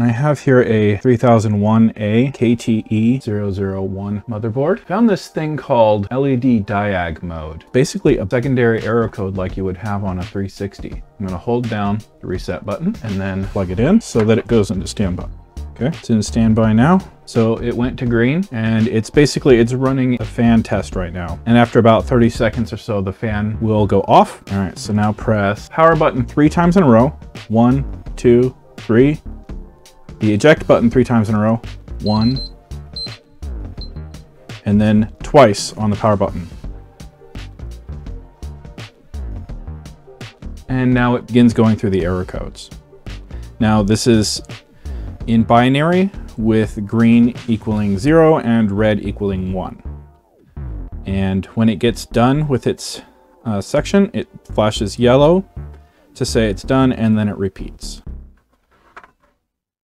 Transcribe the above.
I have here a 3001A KTE-001 motherboard. Found this thing called LED Diag Mode. Basically a secondary error code like you would have on a 360. I'm gonna hold down the reset button and then plug it in so that it goes into standby. Okay, it's in standby now. So it went to green and it's running a fan test right now. And after about 30 seconds or so, the fan will go off. All right, so now press power button 3 times in a row. 1, 2, 3. The eject button 3 times in a row, 1, and then twice on the power button. And now it begins going through the error codes. Now this is in binary with green equaling 0 and red equaling 1. And when it gets done with its section, it flashes yellow to say it's done, and then it repeats.